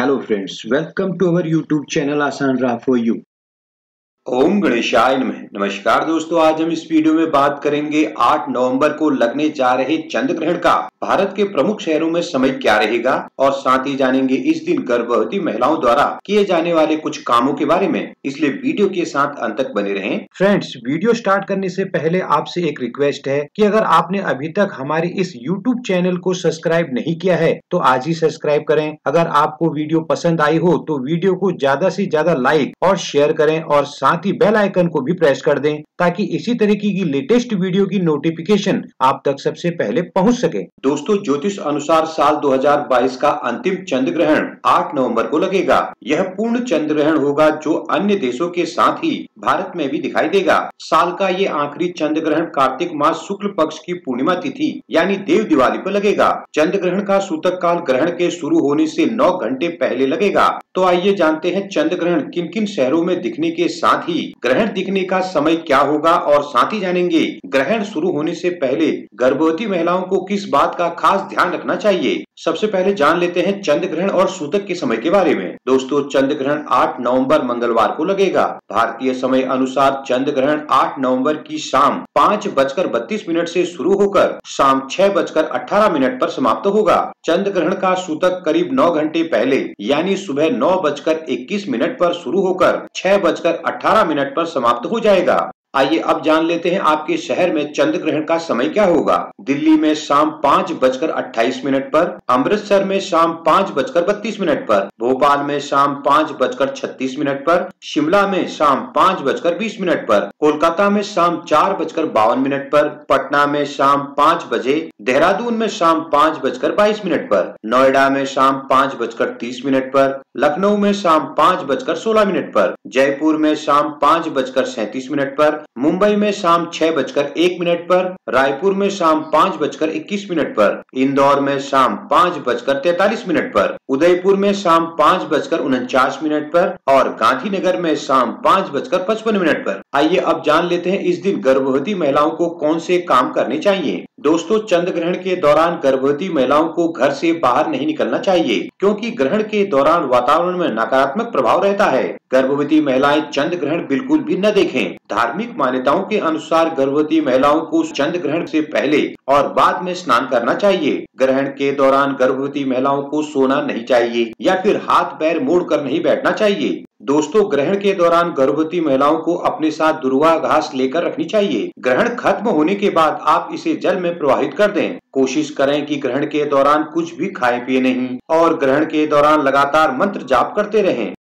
Hello friends, welcome to our YouTube channel आसान राह 4 you. ओम गणेशाय नमः। नमस्कार दोस्तों, आज हम इस वीडियो में बात करेंगे 8 नवंबर को लगने जा रहे चंद्र ग्रहण का भारत के प्रमुख शहरों में समय क्या रहेगा, और साथ ही जानेंगे इस दिन गर्भवती महिलाओं द्वारा किए जाने वाले कुछ कामों के बारे में। इसलिए वीडियो के साथ अंत तक बने रहें। फ्रेंड्स, वीडियो स्टार्ट करने से पहले आपसे एक रिक्वेस्ट है कि अगर आपने अभी तक हमारे इस यूट्यूब चैनल को सब्सक्राइब नहीं किया है तो आज ही सब्सक्राइब करें। अगर आपको वीडियो पसंद आई हो तो वीडियो को ज्यादा से ज्यादा लाइक और शेयर करें, और साथ ही बेल आइकन को भी प्रेस कर दें ताकि इसी तरीके की लेटेस्ट वीडियो की नोटिफिकेशन आप तक सबसे पहले पहुंच सके। दोस्तों, ज्योतिष अनुसार साल 2022 का अंतिम चंद्र ग्रहण 8 नवंबर को लगेगा। यह पूर्ण चंद्र ग्रहण होगा जो अन्य देशों के साथ ही भारत में भी दिखाई देगा। साल का ये आखिरी चंद्र ग्रहण कार्तिक मास शुक्ल पक्ष की पूर्णिमा तिथि यानी देव दिवाली पर लगेगा। चंद्र ग्रहण का सूतक काल ग्रहण के शुरू होने से 9 घंटे पहले लगेगा। तो आइए जानते हैं चंद्र ग्रहण किन किन शहरों में दिखने के साथ ही ग्रहण दिखने का समय क्या होगा, और साथ ही जानेंगे ग्रहण शुरू होने से पहले गर्भवती महिलाओं को किस बात का खास ध्यान रखना चाहिए। सबसे पहले जान लेते हैं चंद्र ग्रहण और सूतक के समय के बारे में। दोस्तों, चंद्र ग्रहण 8 नवंबर मंगलवार को लगेगा। भारतीय समय अनुसार चंद्र ग्रहण 8 नवंबर की शाम 5:32 से शुरू होकर शाम 6:18 पर समाप्त होगा। चंद्र ग्रहण का सूतक करीब 9 घंटे पहले यानी सुबह 9:21 पर शुरू होकर 6:18 पर समाप्त हो जाएगा। आइए अब जान लेते हैं आपके शहर में चंद्र ग्रहण का समय क्या होगा। दिल्ली में शाम 5:28 पर, अमृतसर में शाम 5:32 पर, भोपाल में शाम 5:36 पर, शिमला में शाम 5:20 पर, कोलकाता में शाम 4:52 पर, पटना में शाम 5 बजे, देहरादून में शाम 5:22 पर, नोएडा में शाम 5:30 पर, लखनऊ में शाम 5:16 पर, जयपुर में शाम 5:37 पर, मुंबई में शाम 6:01 पर, रायपुर में शाम 5:21 पर, इंदौर में शाम 5:43 पर, उदयपुर में शाम 5:49 पर और गांधीनगर में शाम 5:55 पर। आइए अब जान लेते हैं इस दिन गर्भवती महिलाओं को कौन से काम करने चाहिए। दोस्तों, चंद्र ग्रहण के दौरान गर्भवती महिलाओं को घर से बाहर नहीं निकलना चाहिए क्योंकि ग्रहण के दौरान वातावरण में नकारात्मक प्रभाव रहता है। गर्भवती महिलाएं चंद्र ग्रहण बिल्कुल भी न देखें। धार्मिक मान्यताओं के अनुसार गर्भवती महिलाओं को चंद्र ग्रहण से पहले और बाद में स्नान करना चाहिए। ग्रहण के दौरान गर्भवती महिलाओं को सोना नहीं चाहिए या फिर हाथ पैर मोड़ कर नहीं बैठना चाहिए। दोस्तों, ग्रहण के दौरान गर्भवती महिलाओं को अपने साथ दुर्वा घास लेकर रखनी चाहिए। ग्रहण खत्म होने के बाद आप इसे जल में प्रवाहित कर दें। कोशिश करें कि ग्रहण के दौरान कुछ भी खाए पिए नहीं, और ग्रहण के दौरान लगातार मंत्र जाप करते रहें।